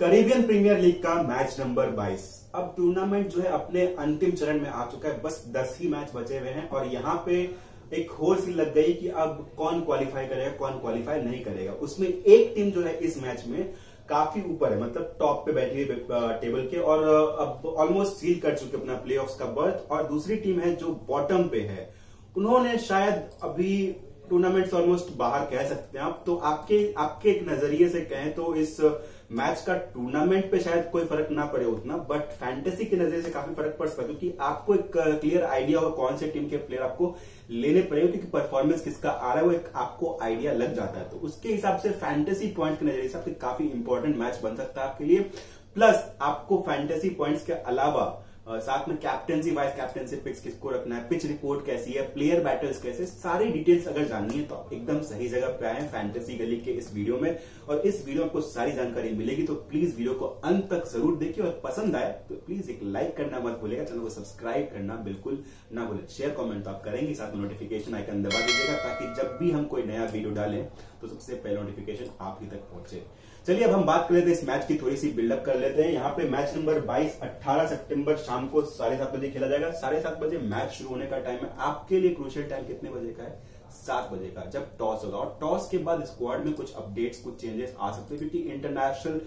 Caribbean Premier League का match number 22। अब tournament जो है अपने अंतिम चरण में आ चुका है, बस 10 ही मैच बचे हुए हैं और यहाँ पे एक होड़ सी लग गई कि अब कौन क्वालिफाई करेगा कौन क्वालिफाई नहीं करेगा। उसमें एक टीम जो है इस मैच में काफी ऊपर है, मतलब टॉप पे बैठी हुई टेबल के, और अब ऑलमोस्ट सील कर चुके अपना प्लेऑफ्स का बर्थ। और दूसरी टीम है जो बॉटम पे है, उन्होंने शायद अभी टूर्नामेंट ऑलमोस्ट बाहर कह सकते हैं आप। तो आपके एक नजरिए से कहें तो इस मैच का टूर्नामेंट पे शायद कोई फर्क ना पड़े उतना, बट फैंटेसी के नजरिए से काफी फर्क पड़ सकता है, क्योंकि आपको एक क्लियर आइडिया होगा कौन से टीम के प्लेयर आपको लेने पड़ेगा, क्योंकि परफॉर्मेंस किसका आ रहा है वो एक आपको आइडिया लग जाता है। तो उसके हिसाब से फैंटेसी पॉइंट के नजरिए से काफी इंपॉर्टेंट मैच बन सकता है आपके लिए। प्लस आपको फैंटेसी पॉइंट्स के अलावा साथ में कैप्टेंसी वाइस कैप्टेंसी पिक्स किसको रखना है, पिच रिपोर्ट कैसी है, प्लेयर बैटल्स कैसे, सारी डिटेल्स अगर जाननी है तो आप एकदम सही जगह पे आए हैं फैंटेसी गली के इस वीडियो में। और इस वीडियो में आपको सारी जानकारी मिलेगी, तो प्लीज वीडियो को अंत तक जरूर देखिए और पसंद आए तो प्लीज एक लाइक करना मत भूलिएगा, चैनल को सब्सक्राइब करना बिल्कुल ना भूलें, शेयर कॉमेंट तो आप करेंगे, साथ में नोटिफिकेशन आइकन दबा दीजिएगा ताकि जब भी हम कोई नया वीडियो डालें तो सबसे पहले नोटिफिकेशन आप ही तक पहुंचे। चलिए अब हम बात कर लेते हैं इस मैच की, थोड़ी सी बिल्डअप कर लेते हैं। यहाँ पे मैच नंबर 22 18 सितंबर शाम को 7:30 बजे खेला जाएगा। 7:30 बजे मैच शुरू होने का टाइम है, आपके लिए क्रूशियल टाइम कितने बजे का है, 7 बजे का, जब टॉस होगा। और टॉस के बाद स्क्वाड में कुछ अपडेट्स कुछ चेंजेस आ सकते हैं, क्योंकि इंटरनेशनल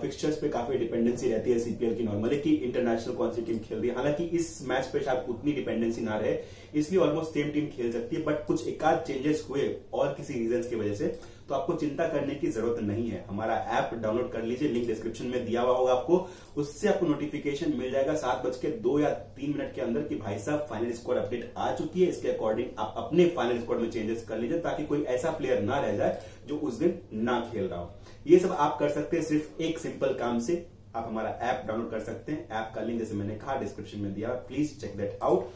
फिक्स्चर्स पे काफी डिपेंडेंसी रहती है सीपीएल की नॉर्मली कि इंटरनेशनल कौन सी टीम खेल रही है। हालांकि इस मैच पे शायद उतनी डिपेंडेंसी ना रहे, इसलिए ऑलमोस्ट सेम टीम खेल सकती है, बट कुछ एकाध चेंजेस हुए और किसी रीजन की वजह से, तो आपको चिंता करने की जरूरत नहीं है। हमारा ऐप डाउनलोड कर लीजिए, लिंक डिस्क्रिप्शन में दिया हुआ होगा आपको, उससे आपको नोटिफिकेशन मिल जाएगा 7:02 या 7:03 के अंदर कि भाई साहब फाइनल स्कोर अपडेट आ चुकी है। इसके अकॉर्डिंग आप अपने फाइनल स्कोर में चेंजेस कर लीजिए ताकि कोई ऐसा प्लेयर ना रह जाए जो उस दिन ना खेल रहा हो। ये सब आप कर सकते हैं सिर्फ एक सिंपल काम से, आप हमारा ऐप डाउनलोड कर सकते हैं, ऐप का लिंक जैसे मैंने कहा डिस्क्रिप्शन में दिया, प्लीज चेक दैट आउट।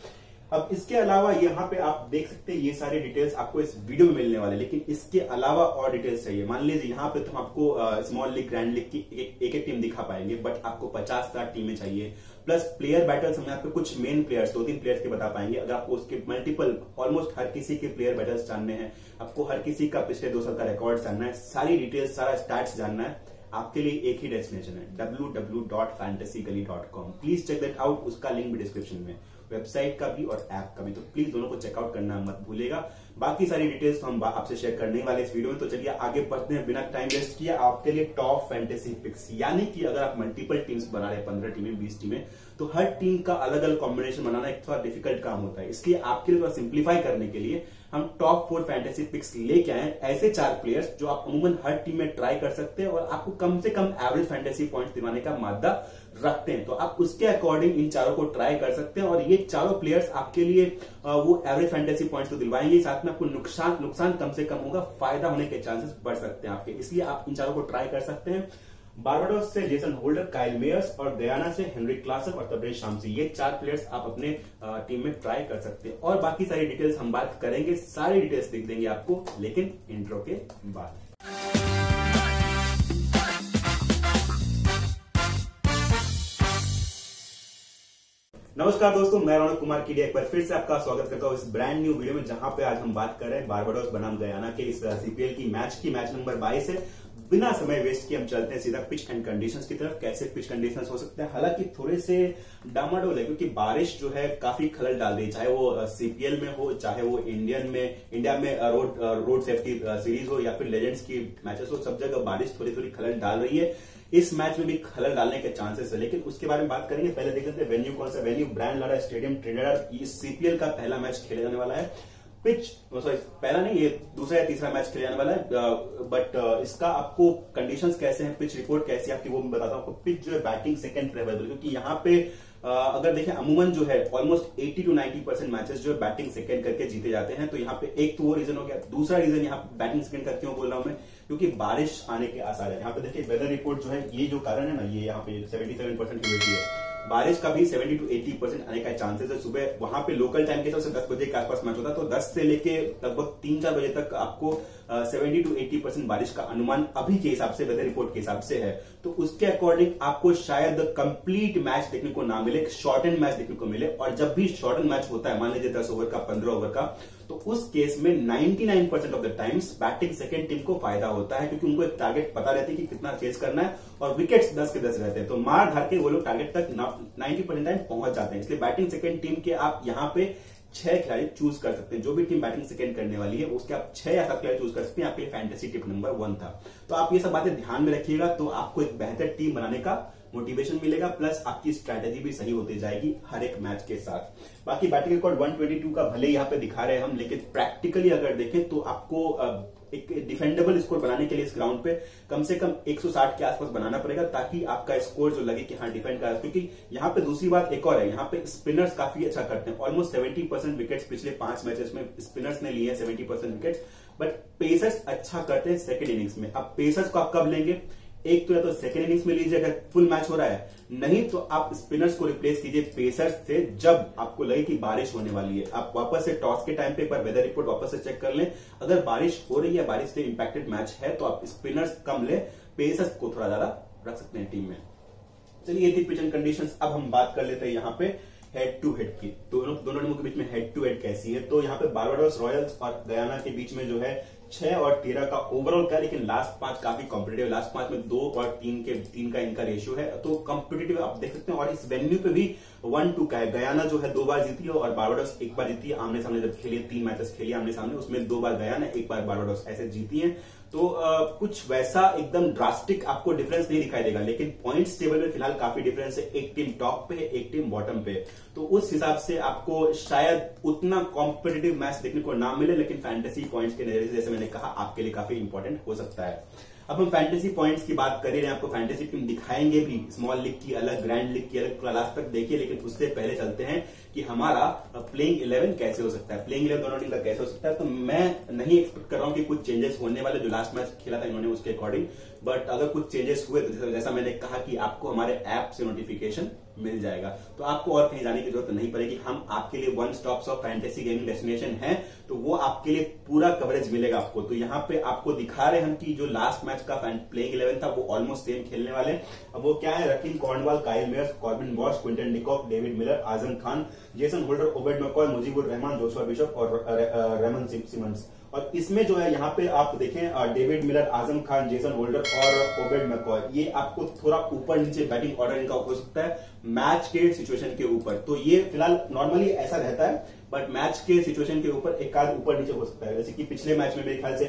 अब इसके अलावा यहाँ पे आप देख सकते हैं ये सारे डिटेल्स आपको इस वीडियो में मिलने वाले, लेकिन इसके अलावा और डिटेल्स चाहिए। मान लीजिए यहाँ पे तो आपको स्मॉल लीग ग्रैंड लीग की एक एक टीम दिखा पाएंगे, बट आपको 50-60 टीमें चाहिए। प्लस प्लेयर बैटल्स हम यहाँ पे कुछ मेन प्लेयर्स 2-3 प्लेयर्स के बता पाएंगे, अगर आपको उसके मल्टीपल ऑलमोस्ट हर किसी के प्लेयर बैटल्स जानने हैं, आपको हर किसी का पिछले 2 साल का रिकॉर्ड जानना है, सारी डिटेल्स सारा स्टैट्स जानना है, आपके लिए एक ही डेस्टिनेशन है www.fantasygully.com। Please check that out, उसका लिंक भी डिस्क्रिप्शन में, वेबसाइट का भी और ऐप का भी, तो प्लीज दोनों को चेकआउट करना मत भूलेगा। बाकी सारी डिटेल्स तो हम आपसे शेयर करने वाले इस वीडियो में। तो चलिए आगे बढ़ते हैं बिना टाइम वेस्ट किए आपके लिए टॉप फैंटेसी पिक्स, यानी कि अगर आप मल्टीपल टीम्स बना रहे 15 टीमें 20 टीमें तो हर टीम का अलग अलग कॉम्बिनेशन बनाना एक थोड़ा डिफिकल्ट काम होता है, इसलिए आपके लिए थोड़ा सिंप्लीफाई करने के लिए हम टॉप 4 फैंटेसी पिक्स लेके आए हैं, ऐसे 4 प्लेयर्स जो आप अमूमन हर टीम में ट्राई कर सकते हैं और आपको कम से कम एवरेज फैंटेसी पॉइंट्स दिलाने का मादा रखते हैं। तो आप उसके अकॉर्डिंग इन चारों को ट्राई कर सकते हैं और ये चारों प्लेयर्स आपके लिए वो एवरेज फैंटेसी पॉइंट्स तो दिलवाएंगे, साथ में आपको नुकसान कम से कम होगा, फायदा होने के चांसेस बढ़ सकते हैं आपके, इसलिए आप इन चारों को ट्राई कर सकते हैं। बारबाडोस से जेसन होल्डर, काइल मेयर्स, और गयाना से हेनरी क्लासन और तबरेज़ शम्सी, ये 4 प्लेयर्स आप अपने टीम में ट्राई कर सकते हैं। और बाकी सारी डिटेल्स हम बात करेंगे, सारी डिटेल्स दिख देंगे आपको, लेकिन इंट्रो के बाद। नमस्कार दोस्तों, मैं रौनक कुमार की एक बार फिर से आपका स्वागत करता हूँ इस ब्रांड न्यू वीडियो में, जहां पे आज हम बात कर रहे हैं बारबाडोस बनाम गयाना के इस सीपीएल की मैच नंबर 22 है। बिना समय वेस्ट किए हम चलते हैं सीधा पिच एंड कंडीशंस की तरफ, कैसे पिच कंडीशंस हो सकते हैं। हालांकि थोड़े से डामाडोल है क्योंकि बारिश जो है काफी खलल डाल रही है, चाहे वो सीपीएल में हो, चाहे वो इंडिया में रोड सेफ्टी सीरीज हो या फिर लेजेंड्स की मैचेस हो, सब जगह बारिश थोड़ी थोड़ी खलल डाल रही है। इस मैच में भी खलल डालने के चांसेस है, लेकिन उसके बारे में बात करेंगे। पहले देख लेते हैं वेन्यू कौन सा venue, Brian Lara stadium, Trinidad. इस सीपीएल का पहला मैच खेला जाने वाला है, पिच सॉरी पहला नहीं ये दूसरा या तीसरा मैच खेलने वाला है, बट इसका आपको कंडीशंस कैसे हैं, पिच रिपोर्ट कैसी है आपकी वो मैं बताता हूँ आपको। पिच जो है बैटिंग सेकंड प्रेफरेबल, क्योंकि यहाँ पे अगर देखें अमूमन जो है ऑलमोस्ट 80 से 90% मैचेस जो है बैटिंग सेकंड करके जीते जाते हैं। तो यहाँ पे एक तो वो रीजन हो गया, दूसरा रीजन यहाँ पे बैटिंग सेकंड का क्यों बोल रहा हूं मैं, क्योंकि बारिश आने के आसार है। यहाँ पे देखिए वेदर रिपोर्ट जो है, ये जो कारण है ना, ये यहाँ पे 77% है, बारिश का भी 70 से 80% आने का चांसेस है। सुबह वहां पे लोकल टाइम के हिसाब से 10 बजे के आसपास मैच होता है, तो 10 से लेके लगभग 3-4 बजे तक आपको 70 to 80% बारिश का अनुमान अभी के हिसाब से, वेदर रिपोर्ट के हिसाब से है, तो उसके अकॉर्डिंग आपको शायद कंप्लीट मैच देखने को ना मिले, शॉर्ट एंड मैच देखने को मिले। और जब भी शॉर्ट एंड मैच होता है, मान लीजिए 10 ओवर का, 15 ओवर का, तो उस केस में 99% of the times batting second team को फायदा होता है, क्योंकि उनको एक टारगेट पता रहता है कि कितना चेज करना है और विकेट्स 10 के 10 रहते हैं, तो मार धार के वो लोग टारगेट तक 90% टाइम पहुंच जाते हैं। इसलिए बैटिंग सेकंड टीम के आप यहाँ पे 6 खिलाड़ी चूज कर सकते हैं। जो भी टीम बैटिंग सेकंड करने वाली है उसके आप 6 या 7 खिलाड़ी चूज कर सकते हैं। आपके फैंटेसी टिप नंबर 1 था, तो आप ये सब बातें ध्यान में रखिएगा, तो आपको एक बेहतर टीम बनाने का मोटिवेशन मिलेगा, प्लस आपकी स्ट्रैटेजी भी सही होती जाएगी हर एक मैच के साथ। बाकी बैटिंग रिकॉर्ड 122 का भले यहाँ पे दिखा रहे हैं हम, लेकिन प्रैक्टिकली अगर देखें तो आपको एक डिफेंडेबल स्कोर बनाने के लिए इस ग्राउंड पे कम से कम 160 के आसपास बनाना पड़ेगा, ताकि आपका स्कोर जो लगे कि हाँ डिफेंड कर, क्योंकि यहाँ पे दूसरी बात एक और है, यहाँ पे स्पिनर्स काफी अच्छा करते हैं। ऑलमोस्ट 70% विकेट्स पिछले 5 मैचेस में स्पिनर्स ने लिए हैं, 70% विकेट्स, बट पेसर्स अच्छा करते हैं सेकेंड इनिंग्स में। अब पेसर्स को आप कब लेंगे, एक तो या तो सेकेंड इनिंग्स में लीजिए अगर फुल मैच हो रहा है, नहीं तो आप स्पिनर्स को रिप्लेस कीजिए पेसर्स से जब आपको लगे कि बारिश होने वाली है। आप वापस से टॉस के टाइम पे एक बार वेदर रिपोर्ट वापस से चेक कर लें, अगर बारिश हो रही है, बारिश से इंपैक्टेड मैच है, तो आप स्पिनर्स कम ले, पेसर्स को थोड़ा ज्यादा रख सकते हैं टीम में। चलिए ये थी पिच एंड कंडीशंस। अब हम बात कर लेते हैं यहाँ पे हेड टू हेड की, दोनों टीमों के बीच में हेड टू हेड कैसी है। तो यहाँ पे बारबाडोस रॉयल्स और गयाना के बीच में जो है 6 और 13 का ओवरऑल का, लेकिन लास्ट 5 काफी कॉम्पिटेटिव, लास्ट 5 में 2 और 3 का इनका रेशियो है, तो कॉम्पिटेटिव आप देख सकते हैं। और इस वेन्यू पे भी 1-2 का है, गयाना जो है 2 बार जीती है और बारबाडोस 1 बार जीती है। आमने सामने जब खेलिए, 3 मैचेस खेलिए आमने सामने, उसमें 2 बार गयाना, 1 बार बारबाडोस ऐसे जीती है, तो कुछ वैसा एकदम ड्रास्टिक आपको डिफरेंस नहीं दिखाई देगा, लेकिन पॉइंट्स टेबल में फिलहाल काफी डिफरेंस है, एक टीम टॉप पे है, एक टीम बॉटम पे, तो उस हिसाब से आपको शायद उतना कॉम्पिटेटिव मैच देखने को ना मिले, लेकिन फैंटेसी पॉइंट्स के नजरिए से, जैसे मैंने कहा, आपके लिए काफी इंपॉर्टेंट हो सकता है। अब हम फैंटेसी पॉइंट्स की बात कर रहे हैं, आपको फैंटेसी टीम दिखाएंगे भी, स्मॉल लीग की अलग, ग्रैंड लीग की अलग, क्लास तक देखिए, लेकिन उससे पहले चलते हैं कि हमारा प्लेइंग 11 कैसे हो सकता है, प्लेइंग 11 दोनों टीम का कैसे हो सकता है। तो मैं नहीं एक्सपेक्ट कर रहा हूं कि कुछ चेंजेस होने वाले, जो लास्ट मैच खेला था इन्होंने उसके अकॉर्डिंग, बट अगर कुछ चेंजेस हुए तो जैसा मैंने कहा कि आपको हमारे ऐप से नोटिफिकेशन मिल जाएगा, तो आपको और कहीं जाने की जरूरत नहीं पड़ेगी। हम आपके लिए 1-stop फैंटेसी गेमिंग डेस्टिनेशन है, तो वो आपके लिए पूरा कवरेज मिलेगा आपको। तो यहाँ पे आपको दिखा रहे हैं हम कि जो लास्ट मैच का प्लेइंग 11 था वो ऑलमोस्ट सेम खेलने वाले। अब वो क्या है, Rahkeem Cornwall, Kyle Mayers, Corbin बॉर्स, Quinton de Kock, David Miller, Azam Khan, Jason Holder, Obed McCoy, Mujibur Rahman, Joshua Bishop और रेमन सिम्पसन। और इसमें जो है यहाँ पे आप देखें, David Miller, Azam Khan, Jason Holder और ओबेड मैकॉय, ये आपको थोड़ा ऊपर नीचे बैटिंग ऑर्डर इनका हो सकता है मैच के सिचुएशन के ऊपर। तो ये फिलहाल नॉर्मली ऐसा रहता है, बट मैच के सिचुएशन के ऊपर एक आध ऊपर नीचे हो सकता है, जैसे कि पिछले मैच में मेरे ख्याल से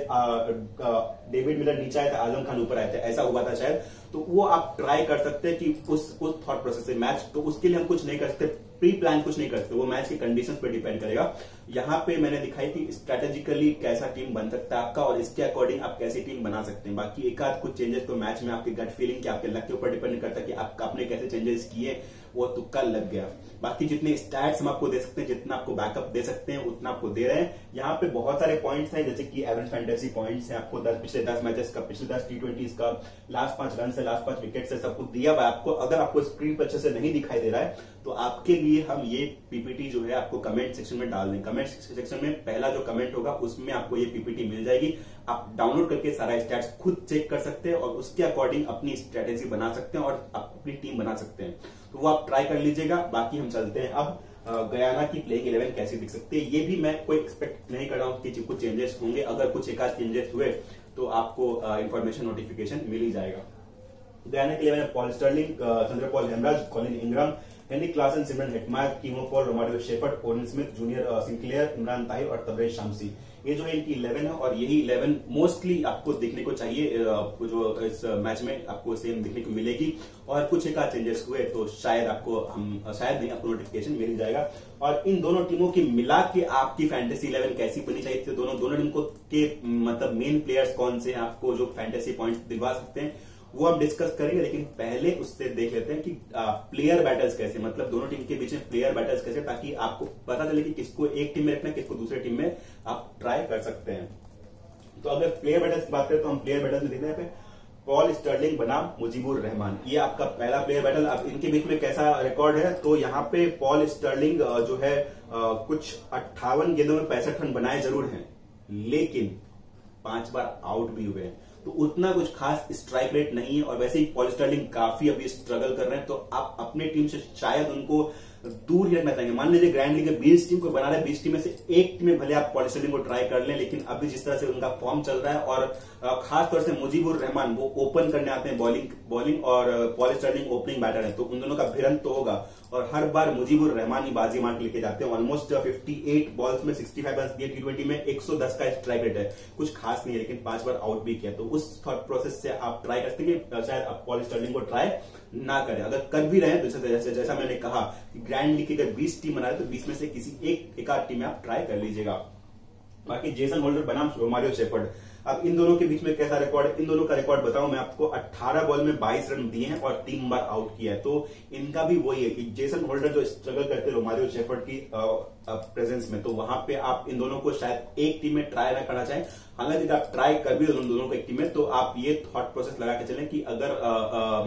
डेविड मिलर नीचे आया था, आजम खान ऊपर आए थे, ऐसा हुआ था शायद। तो वो आप ट्राई कर सकते हैं कि उस थॉट प्रोसेस से मैच, तो उसके लिए हम कुछ नहीं कर सकते, प्री प्लान कुछ नहीं कर सकते, वो मैच के कंडीशंस पर डिपेंड करेगा। यहाँ पे मैंने दिखाई थी स्ट्रेटेजिकली कैसा टीम बन सकता है आपका, और इसके अकॉर्डिंग आप कैसी टीम बना सकते हैं। बाकी एक आध कुछ चेंजेस तो मैच में आपके गट फीलिंग के, आपके लक के ऊपर डिपेंड करता है कि आपने कैसे चेंजेस किए, वो तुक्का लग गया। बाकी जितने स्टैट्स हम आपको दे सकते हैं, जितना आपको बैकअप दे सकते हैं उतना आपको दे रहे हैं। यहाँ पे बहुत सारे पॉइंट्स हैं, जैसे कि एवरेज फैंटेसी पॉइंट्स हैं आपको, पिछले 10 मैचेस का, पिछले 10 T20s का, लास्ट 5 रन से, लास्ट 5 विकेट से, सब कुछ दिया हुआ है आपको। अगर आपको स्क्रीन पर अच्छे से नहीं दिखाई दे रहा है तो आपके लिए हम ये पीपीटी जो है आपको कमेंट सेक्शन में डाल दें। कमेंट सेक्शन में पहला जो कमेंट होगा उसमें आपको ये पीपीटी मिल जाएगी, आप डाउनलोड करके सारा स्टैट्स खुद चेक कर सकते हैं और उसके अकॉर्डिंग अपनी स्ट्रेटेजी बना सकते हैं और अपनी टीम बना सकते हैं, तो वो आप ट्राई कर लीजिएगा। बाकी हम चलते हैं अब गयाना की प्लेइंग 11 कैसी दिख सकती है। ये भी मैं कोई एक्सपेक्ट नहीं कर रहा हूँ कि कुछ चेंजेस होंगे, अगर कुछ एक आध चेंजेस हुए तो आपको इन्फॉर्मेशन नोटिफिकेशन मिल ही जाएगा। गयाना के 11 में Paul Stirling, Chanderpaul Hemraj, calling इंद्राम, any Klaasen, सिमरन हेकमा, Romario shepherd, orange Smith, junior Singh, Imran Tahir और तबरेज़ शम्सी, ये जो है इनकी 11 है। और यही 11 मोस्टली आपको देखने को चाहिए, आपको जो इस मैच में आपको सेम देखने को मिलेगी। और कुछ एक चेंजेस हुए तो शायद आपको आपको नोटिफिकेशन मिल जाएगा। और इन दोनों टीमों की मिला के आपकी फैंटेसी 11 कैसी बनी चाहिए, तो दोनों टीम को के मतलब मेन प्लेयर्स कौन से हैं आपको जो फैंटेसी पॉइंट दिलवा सकते हैं, वो हम डिस्कस करेंगे। लेकिन पहले उससे देख लेते हैं कि प्लेयर बैटल्स कैसे, मतलब दोनों टीम के बीच में प्लेयर बैटल्स कैसे, ताकि आपको पता चले कि किसको एक टीम में रखना, किसको दूसरे टीम में आप ट्राई कर सकते हैं। तो अगर प्लेयर बैटल्स की बात करें तो हम प्लेयर बैटल्स में देखते हैं पॉल स्टर्लिंग बनाम मुजीबुर रहमान, ये आपका पहला प्लेयर बैटल। अब इनके बीच में कैसा रिकॉर्ड है, तो यहाँ पे पॉल स्टर्लिंग जो है कुछ 58 गेंदों में 65 रन बनाए जरूर है, लेकिन 5 बार आउट भी हुए हैं, तो उतना कुछ खास स्ट्राइक रेट नहीं है। और वैसे ही पॉल स्टर्लिंग काफी अभी स्ट्रगल कर रहे हैं, तो आप अपने टीम से शायद उनको दूर ही रखना चाहेंगे। मान लीजिए ग्रैंड लीग के 20 टीम को बना रहे, 20 टीम में से एक टीम में भले आप पॉल स्टर्लिंग को ट्राई कर लें, लेकिन अभी जिस तरह से उनका फॉर्म चल रहा है और खासतौर से मुजीबुर रहमान वो ओपन करने आते हैं बॉलिंग और पॉल स्टर्लिंग ओपनिंग बैटर है, तो उन दोनों का भिड़ंत तो होगा। और हर बार मुजीबुर रहमान ही बाजी मार के लेके जाते हैं। ऑलमोस्ट 58 बॉल्स में 65 रन दिए, T20 में 110 का स्ट्राइक रेट है, कुछ खास नहीं है, लेकिन 5 बार आउट भी किया। तो उस थॉट प्रोसेस से आप ट्राई करते हैं कि शायद आप पॉल स्टर्लिंग को ट्राई ना करें। अगर कर भी रहे हैं तो जैसा मैंने कहा कि ग्रैंड लीग की अगर 20 टीम बना रहे तो 20 में से किसी एक टीम में आप ट्राई कर लीजिएगा। बाकी जेसन होल्डर बनाम रोमारियो शेफर्ड, अब इन दोनों के बीच में कैसा रिकॉर्ड है, इन दोनों का रिकॉर्ड बताऊं मैं आपको। 18 बॉल में 22 रन दिए हैं और 3 बार आउट किया है, तो इनका भी वही है कि जेसन होल्डर जो स्ट्रगल करते हैं रोमारियो शेफर्ड की प्रेजेंस में, तो वहां पे आप इन दोनों को शायद एक टीम में ट्राई ना करना चाहें। हालांकि आप ट्राई कर भी दोनों को एक टीम में, तो आप ये थॉट प्रोसेस लगा के चलें कि अगर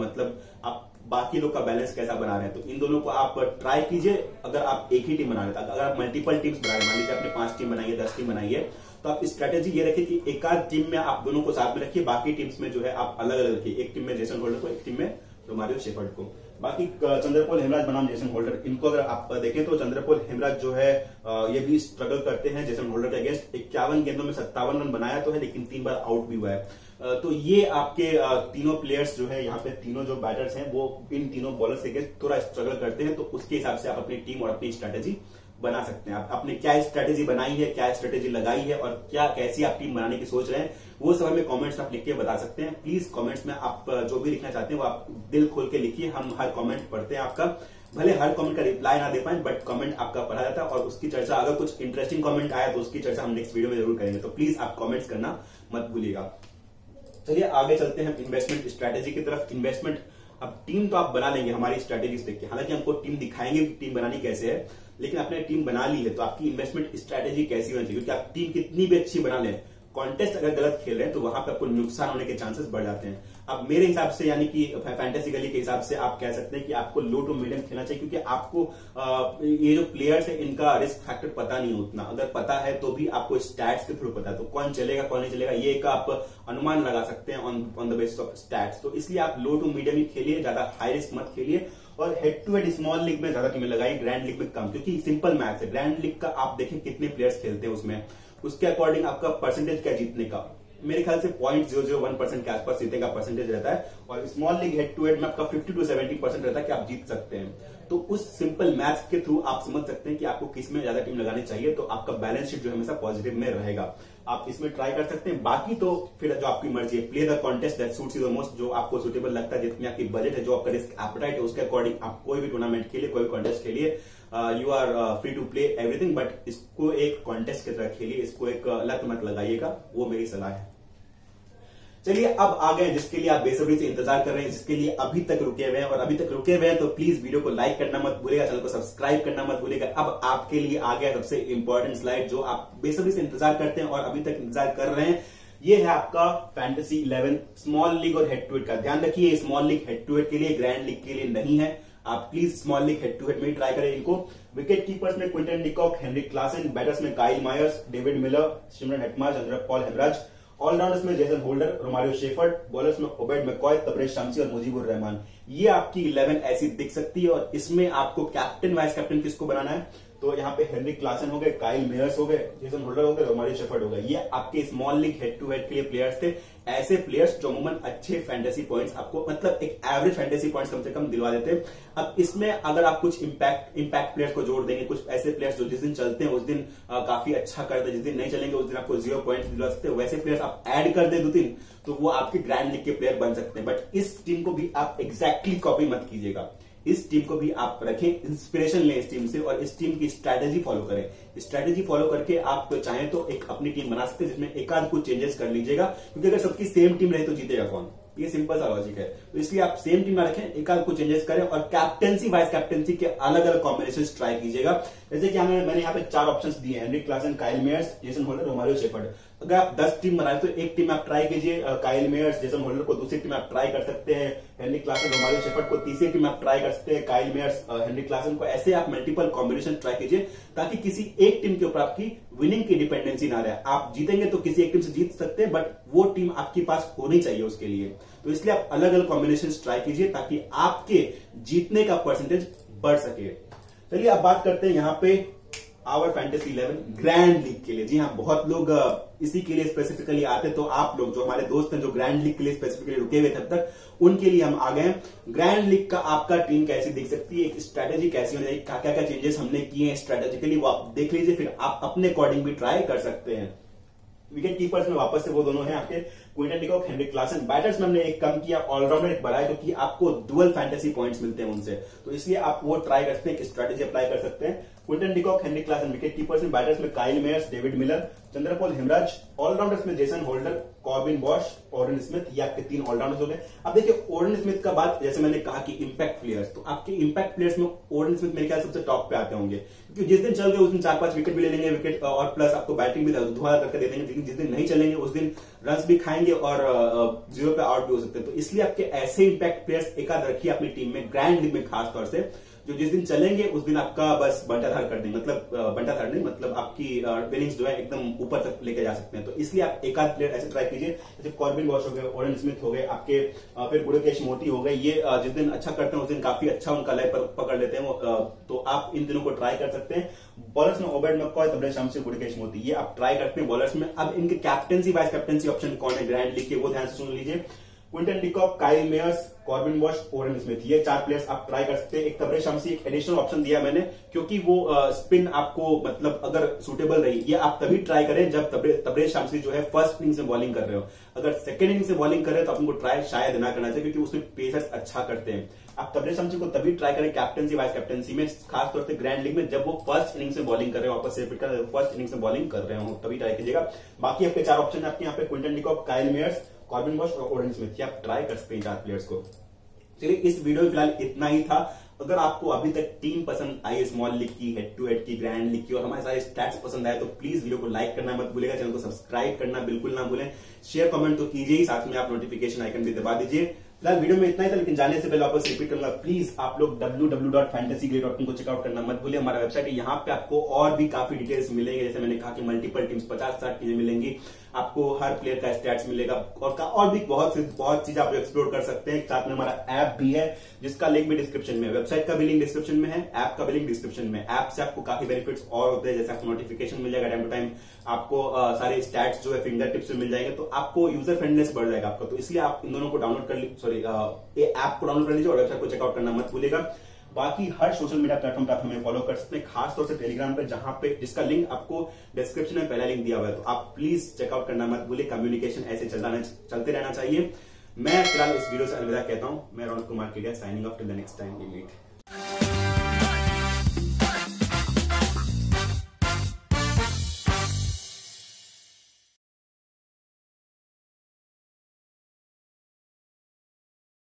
मतलब आप बाकी लोग का बैलेंस कैसा बना रहे हैं, तो इन दोनों को आप ट्राई कीजिए। अगर आप एक ही टीम बना रहे हैं, अगर आप मल्टीपल टीम्स बना रहे हैं, मान लीजिए आपने 5 टीम बनाई है, 10 टीम बनाई है, तो आप स्ट्रेटेजी ये रखिए कि एकाध टीम में आप दोनों को साथ में रखिए, बाकी टीम्स में जो है आप अलग अलग रखिए। एक टीम में जेसन होल्डर को, एक टीम में रोमारियो शेफर्ड को। बाकी चंद्रपॉल हेमराज बनाम जेसन होल्डर, इनको अगर आप देखें तो चंद्रपॉल हेमराज जो है ये भी स्ट्रगल करते हैं जेसन होल्डर के अगेंस्ट। 51 गेंदों में 57 रन बनाया तो है, लेकिन 3 बार आउट भी हुआ है। तो ये आपके तीनों प्लेयर्स जो है, यहाँ पे तीनों जो बैटर्स हैं वो इन तीनों बॉलर्स के अगेंस्ट थोड़ा स्ट्रगल करते हैं, तो उसके हिसाब से आप अपनी टीम और अपनी स्ट्रैटेजी बना सकते हैं। आप अपने क्या स्ट्रैटेजी बनाई है, क्या स्ट्रैटेजी लगाई है और क्या कैसी आप टीम बनाने की सोच रहे हैं, वो सब हमें कमेंट्स आप लिख के बता सकते हैं। प्लीज कमेंट्स में आप जो भी लिखना चाहते हैं वो आप दिल खोल के लिखिए, हम हर कमेंट पढ़ते हैं आपका। भले हर कमेंट का रिप्लाई ना दे पाए, बट कमेंट आपका पढ़ा जाता है और उसकी चर्चा, अगर कुछ इंटरेस्टिंग कमेंट आया तो उसकी चर्चा हम नेक्स्ट वीडियो में जरूर करेंगे, तो प्लीज आप कमेंट्स करना मत भूलिएगा। चलिए आगे चलते हैं इन्वेस्टमेंट स्ट्रैटेजी की तरफ। इन्वेस्टमेंट, अब टीम तो आप बना लेंगे हमारी स्ट्रैटेजीज देख के, हालांकि हमको टीम दिखाएंगे कि टीम बनानी कैसे है, लेकिन आपने टीम बना ली है तो आपकी इन्वेस्टमेंट स्ट्रैटेजी कैसी होनी चाहिए, क्योंकि आप टीम कितनी भी अच्छी बना लें, कॉन्टेस्ट अगर गलत खेल रहे हैं तो वहां पर आपको नुकसान होने के चांसेस बढ़ जाते हैं। अब मेरे हिसाब से, यानी कि फैंटेसी गली के हिसाब से आप कह सकते हैं कि आपको लो टू मीडियम खेलना चाहिए, क्योंकि आपको ये जो प्लेयर्स है इनका रिस्क फैक्टर पता नहीं उतना, अगर पता है तो भी आपको स्टैट्स के थ्रू पता है, तो कौन चलेगा कौन नहीं चलेगा ये का आप अनुमान लगा सकते हैं on the basis of stats. तो इसलिए आप लो टू मीडियम ही खेलिए, ज्यादा हाई रिस्क मत खेलिए और head to head small league में ज्यादा टीमें लगाइए, ग्रैंड लीग में कम, क्योंकि सिंपल मैच है। ग्रैंड लीग का आप देखें कितने प्लेयर्स खेलते हैं, उसमें उसके अकॉर्डिंग आपका परसेंटेज क्या जीतने का, मेरे ख्याल से 0.001% के आसपास जीतने का परसेंटेज रहता है, और small league head to head में आपका 50 to 70% रहता है कि आप जीत सकते हैं। तो उस सिंपल मैच के थ्रू आप समझ सकते हैं कि आपको किस में ज्यादा टीम लगानी चाहिए, तो आपका बैलेंस शीट जो हमेशा पॉजिटिव में रहेगा, आप इसमें ट्राई कर सकते हैं। बाकी तो फिर जो आपकी मर्जी है, play the contest that suits you the most, जो आपको सूटेबल लगता है, जितनी आपकी बजट है, जो आपका रिस्क एपेटाइट है, उसके अकॉर्डिंग आप कोई भी टूर्नामेंट के लिए, कोई कॉन्टेस्ट के लिए you are free to play everything, but इसको एक कॉन्टेस्ट की तरह खेलिए, इसको एक लत मत लगाइएगा, वो मेरी सलाह है। चलिए अब आ गए जिसके लिए आप बेसब्री से इंतजार कर रहे हैं, जिसके लिए अभी तक रुके हुए हैं और अभी तक रुके हुए हैं तो प्लीज वीडियो को लाइक करना मत भूलिएगा, चैनल को सब्सक्राइब करना मत भूलिएगा। अब आपके लिए आ गया सबसे इंपॉर्टेंट स्लाइड जो आप बेसब्री से इंतजार करते हैं और अभी तक इंतजार कर रहे हैं, ये है आपका फैंटेसी 11 स्मॉल लीग और हेड टू हेड का। ध्यान रखिए, small league head to head के लिए, ग्रैंड लीग के लिए नहीं है, आप please small league head to head में ही ट्राई करें इनको। विकेट कीपर्स में Quinton de Kock, Henry Klaasen, batters में Kyle Mayers, David Miller, Shimron हेकमा, चंद्रपॉल हेमराज, ऑलराउंडर्स में Jason Holder, Romario Shepherd, bowlers में ओबेड मैक्कॉय, तबरेज़ शम्सी और मुजीबुर रहमान। ये आपकी 11 ऐसी दिख सकती है और इसमें आपको कैप्टन वाइस कैप्टन किसको बनाना है, तो यहाँ पे हेनरी क्लासन हो गए, काइल मेयर्स हो गए, जेसन होल्डर हो गए, रोमारियो शेफर्ड हो गए, ये आपके small league head to head के लिए प्लेयर्स थे। ऐसे प्लेयर्स जो अमूमन अच्छे फैंटेसी पॉइंट्स आपको, मतलब एक एवरेज फैंटेसी पॉइंट्स कम से कम दिलवा देते हैं। अब इसमें अगर आप कुछ इम्पैक्ट प्लेयर्स को जोड़ देंगे, कुछ ऐसे प्लेयर्स जो जिस दिन चलते हैं उस दिन काफी अच्छा करते हैं, जिस दिन नहीं चलेंगे उस दिन आपको 0 पॉइंट्स दिलवा सकते हैं, वैसे प्लेयर्स आप एड कर दें 2-3 तो वो आपके ग्रैंड लीग के प्लेयर बन सकते हैं। बट इस टीम को भी आप एग्जैक्टली कॉपी मत कीजिएगा, इस टीम को भी आप रखें, इंस्पिरेशन लें इस टीम से और इस टीम की स्ट्रैटेजी फॉलो करें। स्ट्रैटेजी फॉलो करके आप चाहें तो एक अपनी टीम बना सकते हैं जिसमें एकाध कुछ चेंजेस कर लीजिएगा, क्योंकि अगर सबकी सेम टीम रहे तो जीतेगा कौन, ये सिंपल सा लॉजिक है। तो इसलिए आप सेम टीम में रखें, एकाध कुछ चेंजेस करें और कैप्टेंसी वाइस कैप्टेंसी के अलग अलग कॉम्बिनेशन ट्राई कीजिएगा। जैसे कि मैंने यहाँ पे 4 ऑप्शन दिए हैं, Henry Klaasen, Kyle Mayers, Jason Holder, Romario Shepherd. अगर आप 10 टीम बनाए तो एक टीम आप ट्राई कीजिए काइल मेयर्स, जेसन होल्डर को दूसरी टीम आप ट्राई कर सकते हैं, हेनरी क्लासन, रोमारियो शेफर्ड को तीसरी टीम आप ट्राई कर सकते हैं, काइल मेयर्स, हेनरी क्लासन को, ऐसे आप मल्टीपल कॉम्बिनेशन ट्राई कीजिए ताकि किसी एक टीम के ऊपर आपकी विनिंग की डिपेंडेंसी ना रहे। आप जीतेंगे तो किसी एक टीम से जीत सकते हैं बट वो टीम आपके पास होनी चाहिए उसके लिए, तो इसलिए आप अलग अलग कॉम्बिनेशन ट्राई कीजिए ताकि आपके जीतने का परसेंटेज बढ़ सके। चलिए आप बात करते हैं यहाँ पे आवर फैंटेसी 11 ग्रैंड लीग के लिए। जी हाँ, बहुत लोग इसी के लिए स्पेसिफिकली आते, तो आप लोग जो हमारे दोस्त हैं जो ग्रैंड लीग के लिए स्पेसिफिकली रुके हुए थे अब तक, उनके लिए हम आ गए। ग्रैंड लीग का आपका टीम कैसी दिख सकती है, एक स्ट्रेटेजी कैसी हो जाएगी, क्या क्या क्या चेंजेस हमने किए हैं स्ट्रेटेजिकली वो आप देख लीजिए, फिर आप अपने अकॉर्डिंग भी ट्राई कर सकते हैं। विकेट कीपर्स में वापस से वो दोनों हैं आपके Quinton de Kock, Henry Klaasen. Batters में हमने एक कम किया, ऑलराउंडर एक बढ़ाया क्योंकि आपको डुअल फैंटेसी पॉइंट्स मिलते हैं उनसे, तो इसलिए आप वो ट्राई कर सकते हैं, स्ट्रेटेजी अप्लाई कर सकते हैं। Quinton de Kock, Henry Klaasen wicket keepers में। बैटर्स में Kyle Mayers, David Miller, Chanderpaul Hemraj. Allrounders में Jason holder, Corbin Bohr's, orange Smith, ये आपके तीन ऑलराउंडर्स हो गए। अब देखिए ऑरेंज स्मिथ का बात, जैसे मैंने कहा कि इंपैक्ट प्लेयर्स, तो आपके इंपैक्ट प्लेयर्स में ऑरेंज स्मिथ मेरे ख्याल सबसे टॉप पे आते होंगे क्योंकि जिस दिन चल गए उस दिन 4-5 विकेट भी ले लेंगे विकेट, और प्लस आपको बैटिंग भी धुआंधार करके दे देंगे, लेकिन जिस दिन नहीं चलेंगे उस दिन रन भी खाएंगे और 0 पे आउट भी हो सकते हैं। तो इसलिए आपके ऐसे इंपैक्ट प्लेयर्स एकाद रखिए अपनी टीम में, ग्रैंड लीग में खासतौर से, जो जिस दिन चलेंगे उस दिन आपका बस बंटाधार कर देंगे, मतलब बंटाधार नहीं, मतलब आपकी विनिंग्स जो है एकदम ऊपर तक लेके जा सकते हैं। तो इसलिए आप एक आध प्लेयर ऐसे ट्राई कीजिए, जैसे कॉर्बिन बॉर्स हो गए, ऑरेंज स्मिथ हो गए आपके, फिर गुडकेश मोती हो गए, ये जिस दिन अच्छा करते हैं उस दिन काफी अच्छा उनका लाइफ पकड़ लेते हैं वो, तो आप इन दिनों को ट्राई कर सकते हैं। बॉलर्स में Obed McCoy, Tabraiz Shamsi, Gudakesh Motie, ये आप ट्राई करते हैं बॉलर्स में। अब इनके कैप्टनसी वाइस कैप्टनसी ऑप्शन कौन है ग्रैंड लीग के, वो ध्यान से सुन लीजिए। Quinton de Kock, Kyle Mayers, Corbin Bohr's, orange Smith, ये चार प्लेयर्स आप ट्राई कर सकते हैं। एक तबरेज़ शम्सी एक एडिशनल ऑप्शन दिया मैंने क्योंकि वो स्पिन आपको मतलब अगर सूटेबल रही, ये आप तभी ट्राई करें जब तबरेज़ शम्सी जो है फर्स्ट इनिंग से बॉलिंग कर रहे हो, अगर सेकंड इनिंग से बॉलिंग कर रहे हो तो आप उनको ट्राई शायद ना करना चाहिए क्योंकि उसमें पेसर्स अच्छा करते हैं। आप तबरेज़ शम्सी को तभी ट्राई करें कैप्टनसी वाइस कैप्टनसी में, खासतौर से ग्रैंड लीग में, जब वो फर्स्ट इनिंग से बॉलिंग कर रहे हो, वापस से रिपीट कर रहे हो, फर्स्ट इनिंग से बॉलिंग कर रहे हो तभी ट्राई कीजिएगा। बाकी आपके चार ऑप्शन है आपके यहाँ पे Quinton de Kock, Kyle Mayers, Corbin Bosch और ऑरेंज स्मिथ, आप ट्राई कर सकते हैं चार प्लेयर्स को। चलिए इस वीडियो में फिलहाल इतना ही था। अगर आपको अभी तक टीम पसंद आई, स्मॉल लीग की, हेड टू हेड की, ग्रैंड लीग की, और हमारे सारे स्टैट्स पसंद आए तो प्लीज वीडियो को लाइक करना मत भूलेगा, चैनल को सब्सक्राइब करना बिल्कुल ना भूलें, शेयर कमेंट तो कीजिए ही, साथ में आप नोटिफिकेशन आइकन भी दबा दीजिए। फिलहाल वीडियो में इतना ही था, लेकिन जाने से पहले वापस रिपीट करूंगा, प्लीज आप लोग www.fantasygully.com को चेकआउट करना मत भूलिए, हमारा वेबसाइट है, यहाँ पे आपको और भी काफी डिटेल्स मिलेंगे। जैसे मैंने कहा कि मल्टीपल टीम्स 50-60 टीमें मिलेंगी आपको, हर प्लेयर का स्टैट्स मिलेगा और भी बहुत चीज आप एक्सप्लोर कर सकते हैं। साथ में हमारा ऐप भी है जिसका लिंक भी डिस्क्रिप्शन में है, वेबसाइट का भी लिंक डिस्क्रिप्शन में है, ऐप का भी लिंक डिस्क्रिप्शन में। ऐप से आपको काफी बेनिफिट्स और होते हैं, जैसे आपको नोटिफिकेशन मिल जाएगा टाइम टू टाइम, आपको सारे स्टैट्स जो है फिंगर टिप्स में मिल जाएंगे, तो आपको यूजर फ्रेंडनेस बढ़ जाएगा आपका। तो इसलिए आप इन दोनों को डाउनलोड कर लीजिए, ऐप को डाउनलोड कर लीजिए और वेबसाइट को चेकआउट करना मत भूलिएगा। बाकी हर सोशल मीडिया प्लेटफॉर्म पर आप हमें फॉलो कर सकते हैं, खासतौर से टेलीग्राम पर, जहां पे जिसका लिंक आपको डिस्क्रिप्शन में पहला लिंक दिया हुआ है, तो आप प्लीज चेकआउट करना मत भूलिए। कम्युनिकेशन ऐसे चलते रहना चाहिए। मैं फिलहाल इस वीडियो से अलविदा कहता हूं, मैं Raunak Kumar signing off, till the next time we meet.